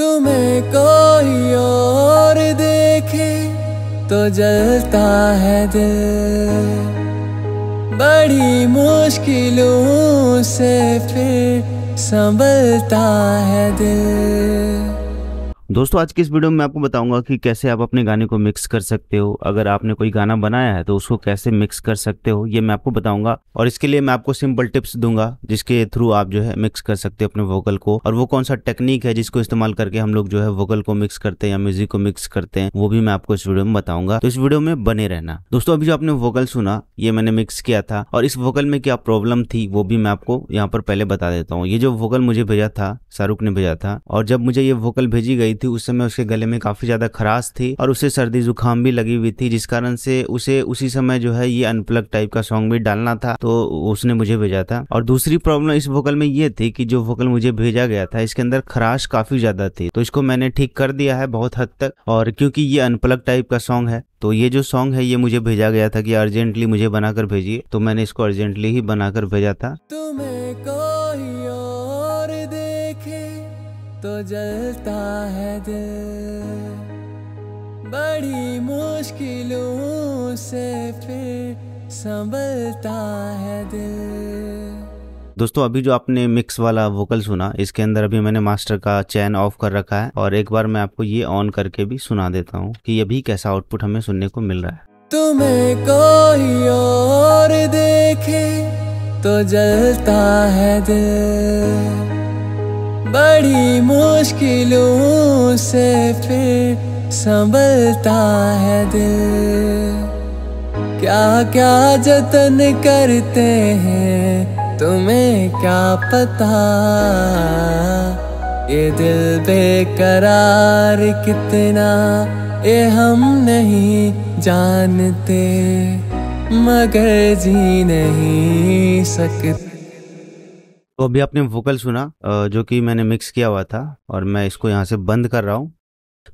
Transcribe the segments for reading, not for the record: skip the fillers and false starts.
तुम्हें कोई और देखे तो जलता है दिल, बड़ी मुश्किलों से फिर संभलता है दिल। दोस्तों आज के इस वीडियो में मैं आपको बताऊंगा कि कैसे आप अपने गाने को मिक्स कर सकते हो। अगर आपने कोई गाना बनाया है तो उसको कैसे मिक्स कर सकते हो ये मैं आपको बताऊंगा, और इसके लिए मैं आपको सिंपल टिप्स दूंगा जिसके थ्रू आप जो है मिक्स कर सकते हो अपने वोकल को। और वो कौन सा टेक्निक है जिसको इस्तेमाल करके हम लोग जो है वोकल को मिक्स करते हैं या म्यूजिक को मिक्स करते हैं वो भी मैं आपको इस वीडियो में बताऊंगा, तो इस वीडियो में बने रहना। दोस्तों अभी जो आपने वोकल सुना ये मैंने मिक्स किया था, और इस वोकल में क्या प्रॉब्लम थी वो भी मैं आपको यहाँ पर पहले बता देता हूँ। ये जो वोकल मुझे भेजा था, शाहरुख ने भेजा था, और जब मुझे ये वोकल भेजी गई थी उस समय उसके गले में काफी ज्यादा खराश थी और उसे सर्दी जुकाम भी लगी हुई थी, जिस कारण से उसे उसी समय जो है ये अनप्लग टाइप का सॉन्ग भी डालना था, तो उसने मुझे भेजा था। और दूसरी प्रॉब्लम इस वोकल में ये थी कि जो वोकल मुझे भेजा गया था इसके अंदर खराश काफी ज्यादा थी, तो इसको मैंने ठीक कर दिया है बहुत हद तक। और क्योंकि ये अनप्लग टाइप का सॉन्ग है तो ये जो सॉन्ग है ये मुझे भेजा गया था कि अर्जेंटली मुझे बनाकर भेजिए, तो मैंने इसको अर्जेंटली ही बनाकर भेजा था। तो जलता है दिल, बड़ी मुश्किलों से फिर संभलता है दिल। दोस्तों अभी जो आपने मिक्स वाला वोकल सुना इसके अंदर अभी मैंने मास्टर का चैन ऑफ कर रखा है, और एक बार मैं आपको ये ऑन करके भी सुना देता हूँ कि अभी कैसा आउटपुट हमें सुनने को मिल रहा है। तुम्हें कोई और देखे तो जलता है दिल, बड़ी मुश्किलों से फिर संभलता है दिल। क्या क्या जतन करते हैं तुम्हें क्या पता, ये दिल बेकरार कितना ये हम नहीं जानते, मगर जी नहीं सकते। तो अभी आपने वोकल सुना जो कि मैंने मिक्स किया हुआ था, और मैं इसको यहाँ से बंद कर रहा हूँ।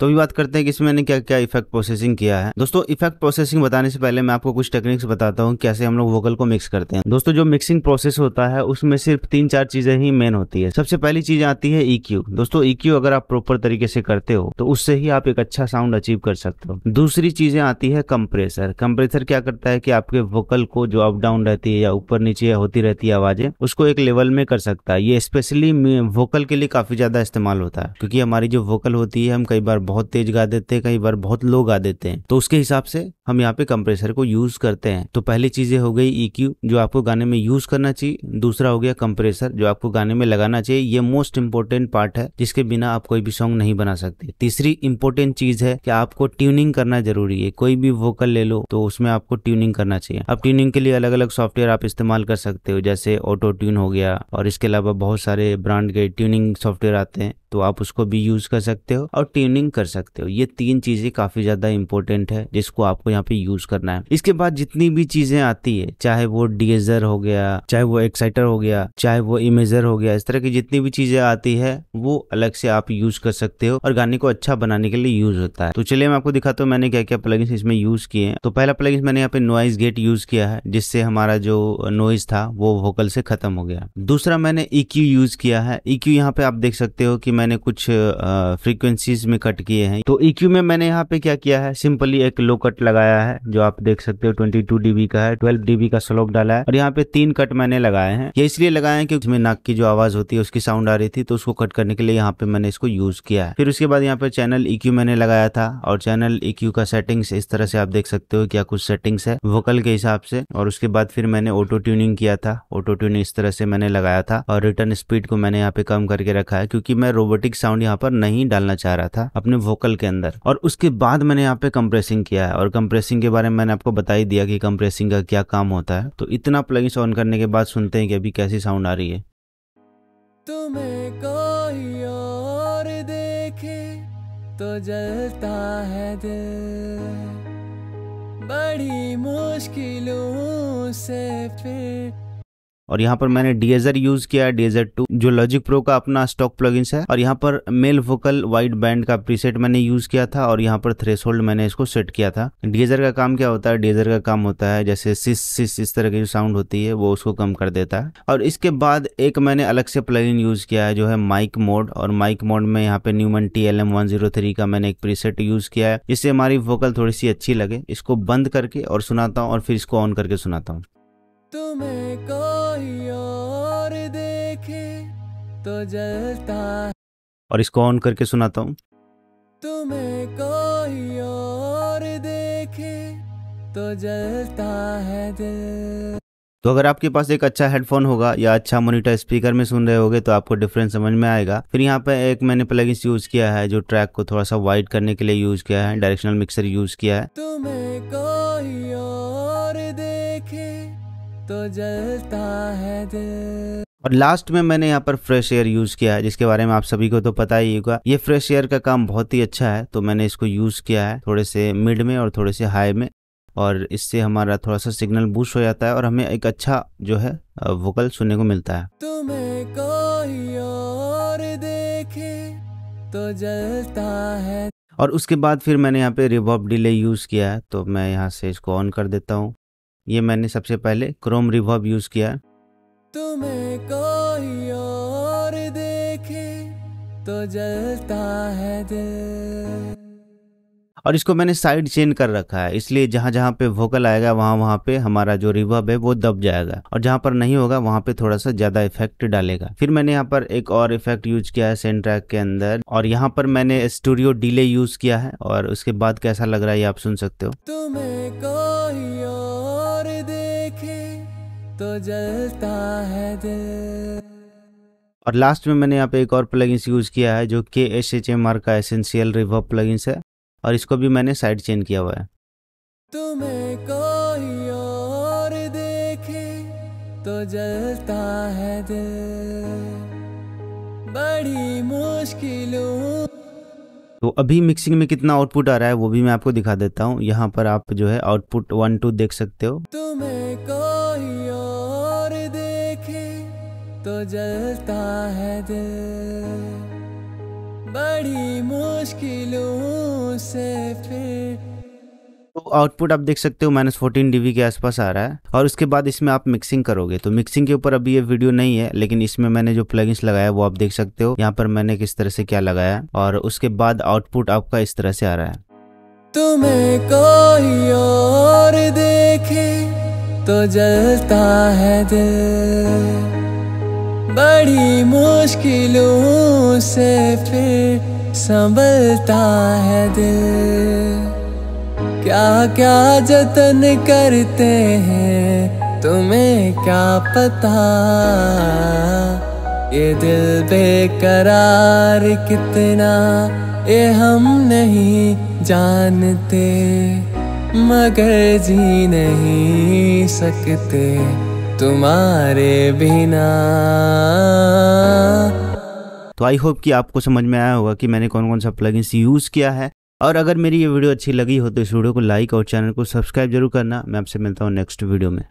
तो अभी बात करते हैं कि इसमें मैंने क्या क्या इफेक्ट प्रोसेसिंग किया है। दोस्तों इफेक्ट प्रोसेसिंग बताने से पहले मैं आपको कुछ टेक्निक्स बताता हूँ कैसे हम लोग वोकल को मिक्स करते हैं। दोस्तों जो मिक्सिंग प्रोसेस होता है उसमें सिर्फ 3-4 चीजें ही मेन होती है। सबसे पहली चीज आती है EQ। दोस्तों EQ अगर आप प्रॉपर तरीके से करते हो तो उससे ही आप एक अच्छा साउंड अचीव कर सकते हो। दूसरी चीजें आती है कंप्रेसर। कंप्रेसर क्या करता है कि आपके वोकल को जो अप डाउन रहती है या ऊपर नीचे होती रहती है आवाजें उसको एक लेवल में कर सकता है। ये स्पेशली वोकल के लिए काफी ज्यादा इस्तेमाल होता है, क्योंकि हमारी जो वोकल होती है हम कई बार बहुत तेज गा देते हैं, कई बार बहुत लो गा देते हैं, तो उसके हिसाब से हम यहाँ पे कंप्रेसर को यूज करते हैं। तो पहली चीजें हो गई EQ जो आपको गाने में यूज करना चाहिए, दूसरा हो गया कंप्रेसर जो आपको गाने में लगाना चाहिए, ये मोस्ट इम्पोर्टेंट पार्ट है जिसके बिना आप कोई भी सॉन्ग नहीं बना सकते। तीसरी इम्पोर्टेंट चीज है कि आपको ट्यूनिंग करना जरूरी है। कोई भी वोकल ले लो तो उसमें आपको ट्यूनिंग करना चाहिए। अब ट्यूनिंग के लिए अलग अलग सॉफ्टवेयर आप इस्तेमाल कर सकते हो, जैसे ऑटो ट्यून हो गया, और इसके अलावा बहुत सारे ब्रांड के ट्यूनिंग सॉफ्टवेयर आते हैं, तो आप उसको भी यूज कर सकते हो और ट्यूनिंग कर सकते हो। ये 3 चीजें काफी ज्यादा इंपॉर्टेंट है जिसको आपको यहाँ पे यूज करना है। इसके बाद जितनी भी चीजें आती है, चाहे वो डिएजर हो गया, चाहे वो एक्साइटर हो गया, चाहे वो इमेजर हो गया, इस तरह की जितनी भी चीजें आती है वो अलग से आप यूज कर सकते हो और गाने को अच्छा बनाने के लिए यूज होता है। तो चलिए मैं आपको दिखाता हूँ मैंने क्या क्या प्लगइन्स इसमें यूज किए हैं। तो पहला प्लगइन्स मैंने यहाँ पे नॉइज गेट यूज किया है, जिससे हमारा जो नॉइज था वो वोकल से खत्म हो गया। दूसरा मैंने EQ यूज किया है। EQ यहाँ पे आप देख सकते हो कि मैंने कुछ फ्रीक्वेंसीज में कट किए हैं। तो EQ में मैंने यहाँ पे क्या किया है, सिंपली एक लो कट लगाया है जो आप देख सकते हो 22 dB का है, 12 dB का स्लोप डाला है, और यहाँ पे 3 कट मैंने लगाए हैं। ये इसलिए लगाए हैं कि उसमें नाक की जो आवाज होती है उसकी साउंड आ रही थी, तो उसको कट करने के लिए यहाँ पे मैंने इसको यूज किया है। फिर उसके बाद यहाँ पे चैनल EQ मैंने लगाया था, और चैनल EQ का सेटिंग्स इस तरह से आप देख सकते हो क्या कुछ सेटिंग्स है वोकल के हिसाब से। और उसके बाद फिर मैंने ऑटो ट्यूनिंग किया था, ऑटो ट्यूनिंग इस तरह से मैंने लगाया था, और रिटर्न स्पीड को मैंने यहाँ पे कम करके रखा है क्योंकि मैं रोबोटिक साउंड यहाँ पर नहीं डालना चाह रहा था अपने वोकल के अंदर। और उसके बाद मैंने यहाँ पे कंप्रेसिंग किया है, और कंप्रेसिंग के बारे में मैंने आपको बता ही दिया कि कंप्रेसिंग का क्या काम होता है। तो इतना प्लगइन्स ऑन करने के बाद सुनते हैं कि अभी कैसी साउंड आ रही है। तुम्हें कोई और देखे तो जलता है दिल, बड़ी मुश्किलों से फिर और यहाँ पर मैंने डीएजर यूज किया, डीएजर 2 जो लॉजिक प्रो का अपना स्टॉक प्लगइन्स है। और यहाँ पर मेल वोकल वाइड बैंड का प्रीसेट मैंने यूज किया था और यहाँ पर थ्रेशोल्ड मैंने इसको सेट किया था। डीएजर का काम क्या होता है, डीएजर का काम होता है जैसे सिस इस तरह की जो साउंड होती है वो उसको कम कर देता है। और इसके बाद एक मैंने अलग से प्लगइन यूज किया है जो है माइक मोड, और माइक मोड में यहाँ पे न्यूमन TLM 103 का मैंने एक प्रीसेट यूज किया है जिससे हमारी वोकल थोड़ी सी अच्छी लगे। इसको बंद करके और सुनाता हूँ और फिर इसको ऑन करके सुनाता हूँ। तुम्हें कोई और देखे तो जलता, और इसको ऑन करके सुनाता हूँ। तुम्हें कोई और देखे तो जलता है दिल। तो अगर आपके पास एक अच्छा हेडफोन होगा या अच्छा मॉनिटर स्पीकर में सुन रहे होगे तो आपको डिफरेंस समझ में आएगा। फिर यहाँ पे एक मैंने प्लगइन्स यूज किया है जो ट्रैक को थोड़ा सा वाइड करने के लिए यूज किया है, डायरेक्शनल मिक्सर यूज किया है। तुम्हें कोई और देखे तो जलता है दिल। और लास्ट में मैंने यहाँ पर फ्रेश एयर यूज किया है जिसके बारे में आप सभी को तो पता ही होगा। ये फ्रेश एयर का काम बहुत ही अच्छा है तो मैंने इसको यूज किया है थोड़े से मिड में और थोड़े से हाई में, और इससे हमारा थोड़ा सा सिग्नल बूस्ट हो जाता है और हमें एक अच्छा जो है वोकल सुनने को मिलता है। तुम्हें कोई और देखे तो जलता है। और उसके बाद फिर मैंने यहाँ पे रिवर्ब डिले यूज किया है तो मैं यहाँ से इसको ऑन कर देता हूँ। ये मैंने सबसे पहले क्रोम रिवर्ब यूज किया है। तुम्हें कोई और देखे तो जलता है दिल। और इसको मैंने साइड चेन कर रखा है इसलिए जहाँ जहाँ पे वोकल आएगा वहाँ पे हमारा जो रिवर्ब है वो दब जाएगा, और जहाँ पर नहीं होगा वहाँ पे थोड़ा सा ज्यादा इफेक्ट डालेगा। फिर मैंने यहाँ पर एक और इफेक्ट यूज किया है सेंट ट्रैक के अंदर, और यहाँ पर मैंने स्टूडियो डिले यूज किया है। और उसके बाद कैसा लग रहा है आप सुन सकते हो। तुम्हें कोई और देखे तो जलता है दिल। और लास्ट में मैंने यहाँ पे एक और प्लगइन्स यूज किया है जो KSHMR का एसेंशियल रिवर्ब प्लगइन्स है, और इसको भी मैंने साइड चेन किया हुआ है। तुम्हें कोई और देखे तो जलता है दिल, बड़ी मुश्किलों। तो अभी मिक्सिंग में कितना आउटपुट आ रहा है वो भी मैं आपको दिखा देता हूँ। यहाँ पर आप जो है आउटपुट 1 2 देख सकते हो। तुम्हें कोई और देखे तो जलता है दिल, बड़ी मुश्किलों से फिर। तो आउटपुट आप देख सकते हो -14 dB के आसपास आ रहा है। और उसके बाद इसमें आप मिक्सिंग करोगे तो मिक्सिंग के ऊपर अभी ये वीडियो नहीं है, लेकिन इसमें मैंने जो प्लगइन्स लगाया वो आप देख सकते हो। यहाँ पर मैंने किस तरह से क्या लगाया, और उसके बाद आउटपुट आपका इस तरह से आ रहा है। तुम्हें कोई और देखे तो जलता है दिल, बड़ी मुश्किलों से फिर संभलता है दिल। क्या क्या जतन करते हैं तुम्हें क्या पता, ये दिल बेकरार कितना ये हम नहीं जानते, मगर जी नहीं सकते तुम्हारे बिना। तो आई होप कि आपको समझ में आया होगा कि मैंने कौन कौन सा प्लगइन्स यूज़ किया है। और अगर मेरी ये वीडियो अच्छी लगी हो तो इस वीडियो को लाइक और चैनल को सब्सक्राइब जरूर करना। मैं आपसे मिलता हूँ नेक्स्ट वीडियो में।